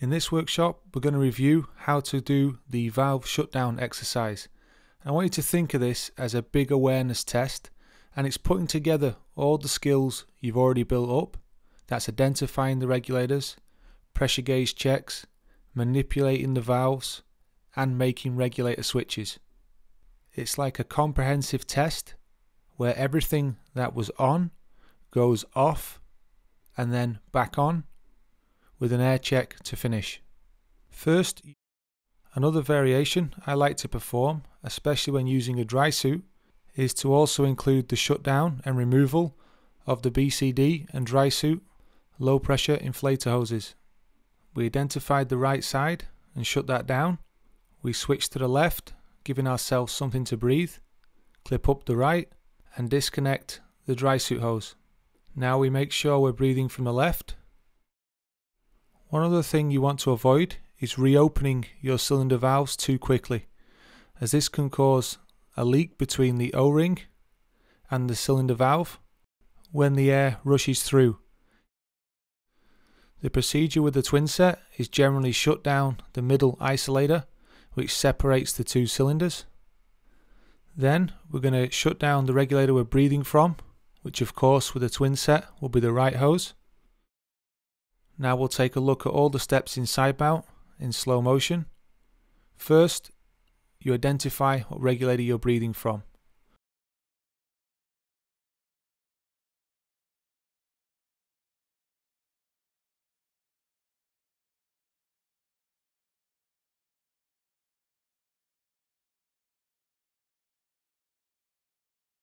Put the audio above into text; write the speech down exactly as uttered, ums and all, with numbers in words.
In this workshop, we're going to review how to do the valve shutdown exercise. I want you to think of this as a big awareness test, and it's putting together all the skills you've already built up. That's identifying the regulators, pressure gauge checks, manipulating the valves, and making regulator switches. It's like a comprehensive test where everything that was on goes off and then back on with an air check to finish. First, another variation I like to perform, especially when using a dry suit, is to also include the shutdown and removal of the B C D and dry suit low pressure inflator hoses. We identified the right side and shut that down. We switched to the left, giving ourselves something to breathe, clip up the right and disconnect the dry suit hose. Now we make sure we're breathing from the left. One other thing you want to avoid is reopening your cylinder valves too quickly, as this can cause a leak between the O-ring and the cylinder valve when the air rushes through. The procedure with the twin set is generally shut down the middle isolator, which separates the two cylinders. Then we're going to shut down the regulator we're breathing from, which of course with the twin set will be the right hose. Now we'll take a look at all the steps in Sidemount in slow motion. First, you identify what regulator you're breathing from.